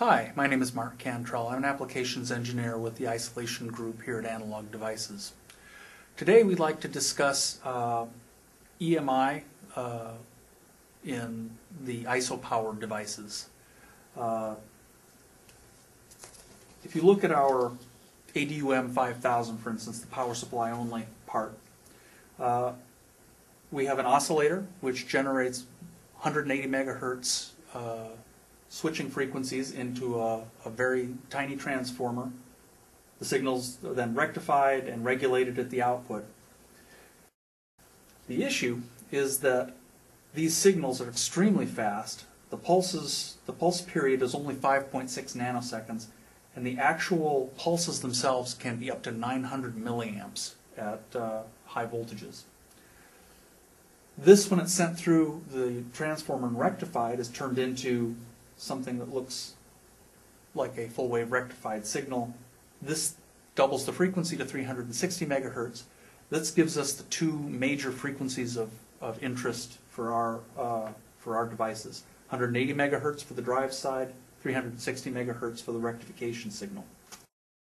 Hi, my name is Mark Cantrell. I'm an applications engineer with the Isolation Group here at Analog Devices. Today we'd like to discuss EMI in the ISO-powered devices. If you look at our ADUM5000, for instance, the power supply only part, we have an oscillator which generates 180 megahertz switching frequencies into a very tiny transformer. The signal's then rectified and regulated at the output. The issue is that these signals are extremely fast. The pulse period is only 5.6 nanoseconds, and the actual pulses themselves can be up to 900 milliamps at high voltages. This, when it's sent through the transformer and rectified, is turned into something that looks like a full wave rectified signal. This doubles the frequency to 360 megahertz. This gives us the two major frequencies of interest for our devices. 180 megahertz for the drive side, 360 megahertz for the rectification signal.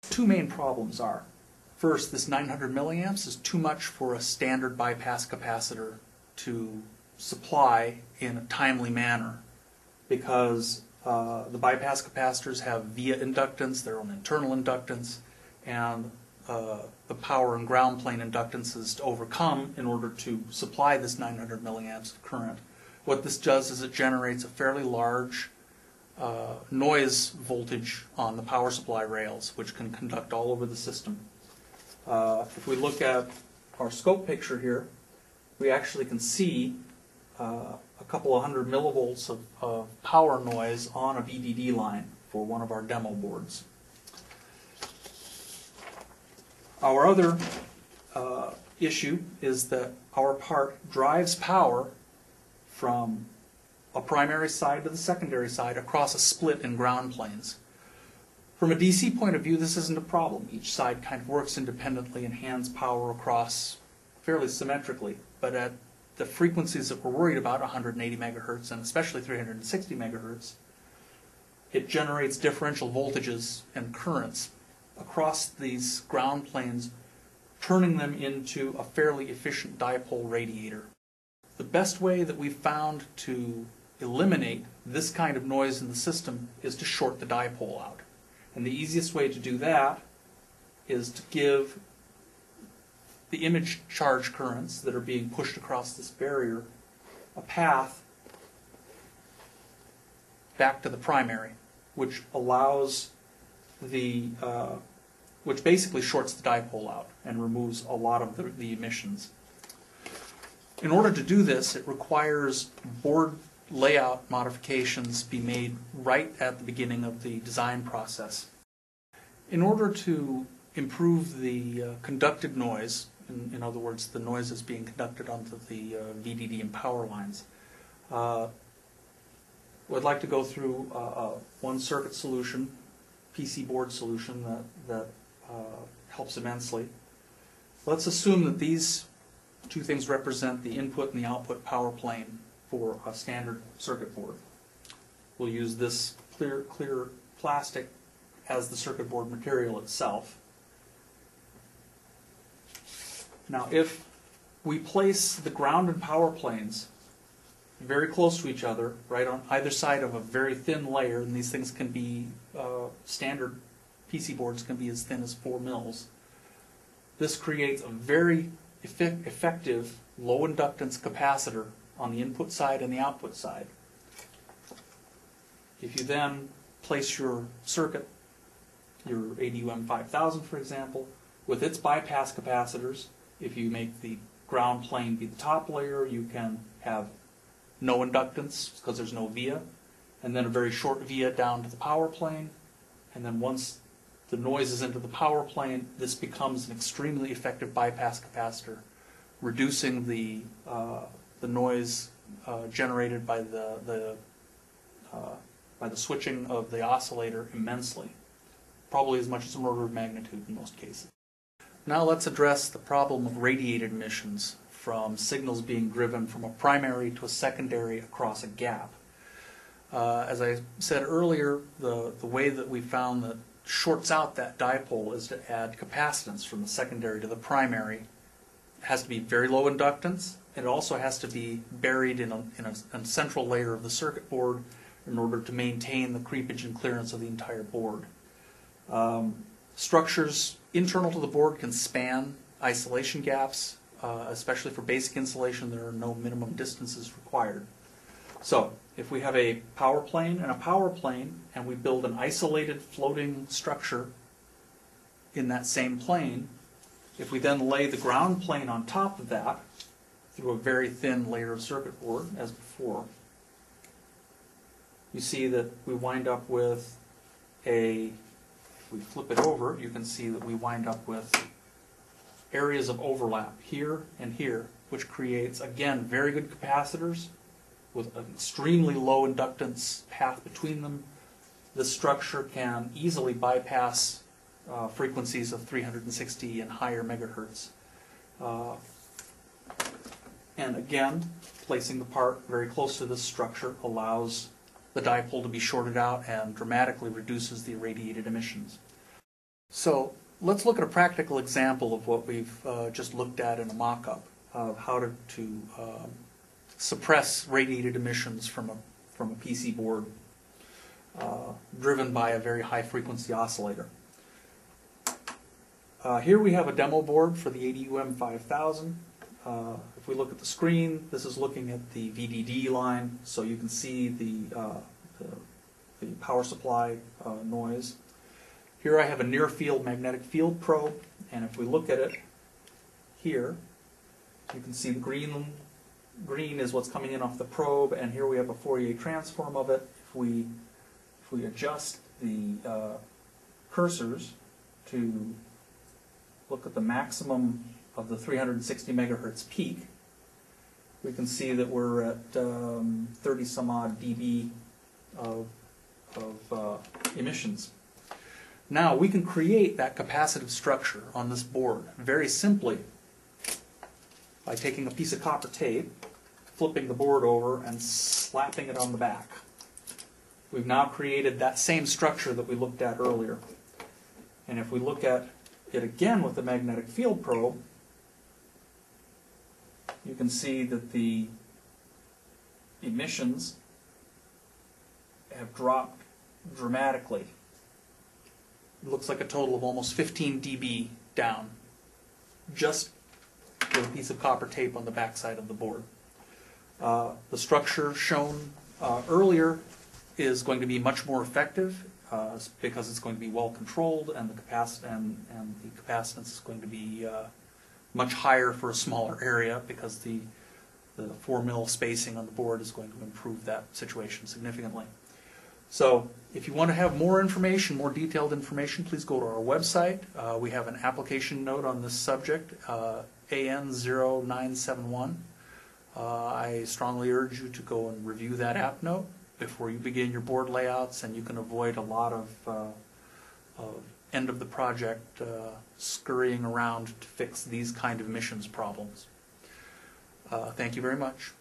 Two main problems are, first, this 900 milliamps is too much for a standard bypass capacitor to supply in a timely manner, because the bypass capacitors have via inductance, their own internal inductance, and the power and ground plane inductances to overcome in order to supply this 900 milliamps of current. What this does is it generates a fairly large noise voltage on the power supply rails, which can conduct all over the system. If we look at our scope picture here, we actually can see a couple of hundred millivolts of power noise on a VDD line for one of our demo boards. Our other issue is that our part drives power from a primary side to the secondary side across a split in ground planes. From a DC point of view, this isn't a problem. Each side kind of works independently and hands power across fairly symmetrically, but at the frequencies that we're worried about, 180 megahertz and especially 360 megahertz, it generates differential voltages and currents across these ground planes, turning them into a fairly efficient dipole radiator. The best way that we've found to eliminate this kind of noise in the system is to short the dipole out. And the easiest way to do that is to give the image charge currents that are being pushed across this barrier a path back to the primary, which allows the which basically shorts the dipole out and removes a lot of the emissions. In order to do this, it requires board layout modifications be made right at the beginning of the design process. In order to improve the conducted noise, in other words, the noise is being conducted onto the VDD and power lines, I'd like to go through one circuit solution, PC board solution, that helps immensely. Let's assume that these two things represent the input and the output power plane for a standard circuit board. We'll use this clear plastic as the circuit board material itself. Now, if we place the ground and power planes very close to each other, right on either side of a very thin layer, and these things can be, standard PC boards can be as thin as 4 mils, this creates a very effective low inductance capacitor on the input side and the output side. If you then place your circuit, your ADUM5000, for example, with its bypass capacitors, if you make the ground plane be the top layer, you can have no inductance because there's no via, and then a very short via down to the power plane, and then once the noise is into the power plane, this becomes an extremely effective bypass capacitor, reducing the noise generated by the switching of the oscillator immensely, probably as much as an order of magnitude in most cases. Now let's address the problem of radiated emissions from signals being driven from a primary to a secondary across a gap. As I said earlier, the way that we found that shorts out that dipole is to add capacitance from the secondary to the primary. It has to be very low inductance. It also has to be buried in a central layer of the circuit board in order to maintain the creepage and clearance of the entire board. Structures internal to the board can span isolation gaps, especially for basic insulation. There are no minimum distances required. So if we have a power plane and a power plane, and we build an isolated floating structure in that same plane, if we then lay the ground plane on top of that through a very thin layer of circuit board as before, you see that we wind up with a, if we flip it over, you can see that we wind up with areas of overlap here and here, which creates, again, very good capacitors with an extremely low inductance path between them. This structure can easily bypass frequencies of 360 and higher megahertz. And again, placing the part very close to this structure allows the dipole to be shorted out and dramatically reduces the irradiated emissions. So let's look at a practical example of what we've just looked at in a mock-up of how to suppress radiated emissions from a PC board driven by a very high-frequency oscillator. Here we have a demo board for the ADUM5000. If we look at the screen, this is looking at the VDD line, so you can see the power supply noise. Here I have a near-field magnetic field probe, and if we look at it here, you can see the green is what's coming in off the probe, and here we have a Fourier transform of it. If we adjust the cursors to look at the maximum of the 360 megahertz peak, we can see that we're at 30 some odd dB of emissions. Now we can create that capacitive structure on this board very simply by taking a piece of copper tape, flipping the board over, and slapping it on the back. We've now created that same structure that we looked at earlier. And if we look at it again with the magnetic field probe, you can see that the emissions have dropped dramatically. It looks like a total of almost 15 dB down, just with a piece of copper tape on the backside of the board. The structure shown earlier is going to be much more effective because it's going to be well controlled, and the capacitance is going to be much higher for a smaller area, because the 4 mil spacing on the board is going to improve that situation significantly. So if you want to have more information, more detailed information, please go to our website. We have an application note on this subject, AN0971. I strongly urge you to go and review that app note before you begin your board layouts, and you can avoid a lot of end of the project scurrying around to fix these kind of emissions problems. Thank you very much.